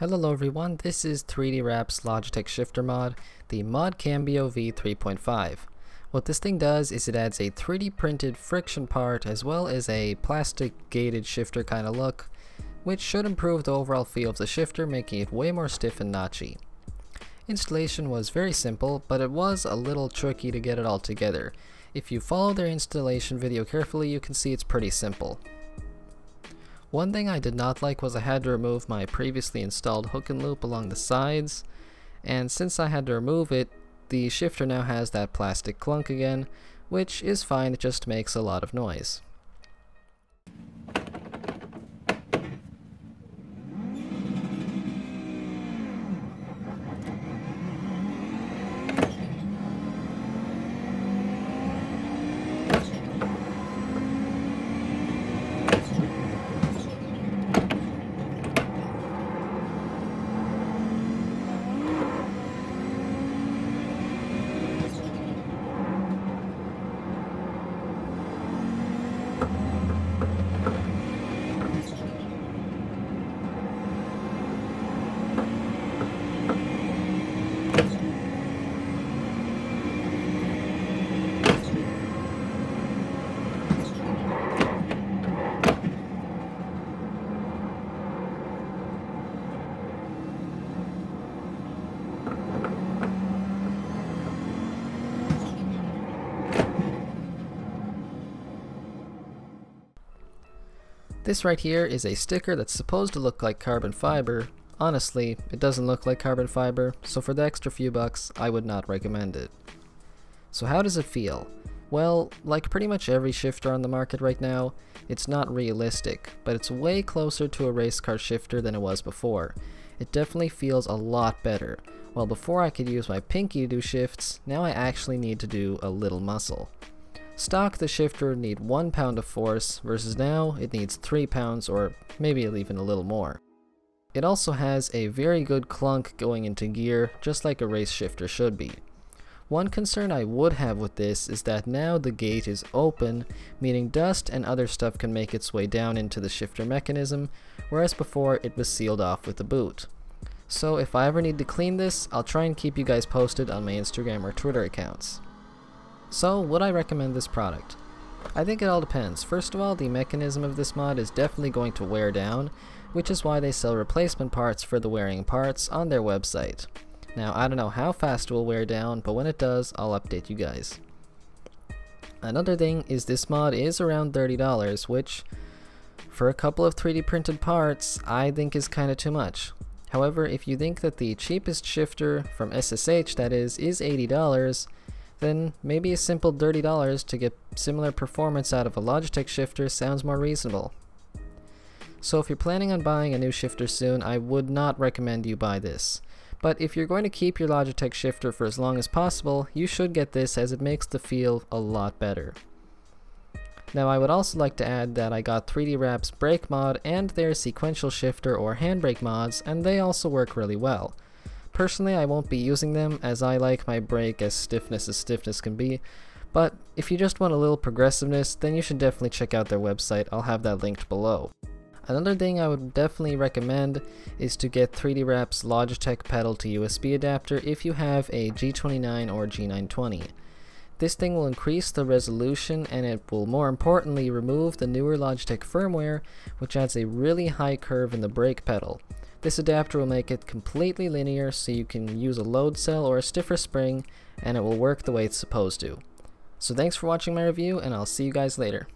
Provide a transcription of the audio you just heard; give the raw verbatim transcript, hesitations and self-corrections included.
Hello everyone, this is three D Rap's Logitech shifter mod, the Mod Cambio V three point five. What this thing does is it adds a three D printed friction part as well as a plastic gated shifter kind of look, which should improve the overall feel of the shifter, making it way more stiff and notchy. Installation was very simple, but it was a little tricky to get it all together. If you follow their installation video carefully, you can see it's pretty simple. One thing I did not like was I had to remove my previously installed hook and loop along the sides, and since I had to remove it, the shifter now has that plastic clunk again, which is fine, it just makes a lot of noise. This right here is a sticker that's supposed to look like carbon fiber. Honestly, it doesn't look like carbon fiber, so for the extra few bucks, I would not recommend it. So how does it feel? Well, like pretty much every shifter on the market right now, it's not realistic, but it's way closer to a race car shifter than it was before. It definitely feels a lot better. While before I could use my pinky to do shifts, now I actually need to do a little muscle. Stock, the shifter would need one pound of force, versus now it needs three pounds or maybe even a little more. It also has a very good clunk going into gear, just like a race shifter should be. One concern I would have with this is that now the gate is open, meaning dust and other stuff can make its way down into the shifter mechanism, whereas before it was sealed off with the boot. So if I ever need to clean this, I'll try and keep you guys posted on my Instagram or Twitter accounts. So, would I recommend this product? I think it all depends. First of all, the mechanism of this mod is definitely going to wear down, which is why they sell replacement parts for the wearing parts on their website. Now, I don't know how fast it will wear down, but when it does, I'll update you guys. Another thing is this mod is around thirty dollars, which, for a couple of three D printed parts, I think is kinda too much. However, if you think that the cheapest shifter, from S S H that is, is eighty dollars, then maybe a simple thirty dollars to get similar performance out of a Logitech shifter sounds more reasonable. So if you're planning on buying a new shifter soon, I would not recommend you buy this. But if you're going to keep your Logitech shifter for as long as possible, you should get this as it makes the feel a lot better. Now I would also like to add that I got three D Rap's brake mod and their sequential shifter or handbrake mods, and they also work really well. Personally, I won't be using them as I like my brake as stiffness as stiffness can be, but if you just want a little progressiveness, then you should definitely check out their website. I'll have that linked below. Another thing I would definitely recommend is to get three D Rap's Logitech pedal to U S B adapter if you have a G twenty-nine or G nine twenty. This thing will increase the resolution and it will more importantly remove the newer Logitech firmware, which adds a really high curve in the brake pedal. This adapter will make it completely linear so you can use a load cell or a stiffer spring and it will work the way it's supposed to. So thanks for watching my review and I'll see you guys later.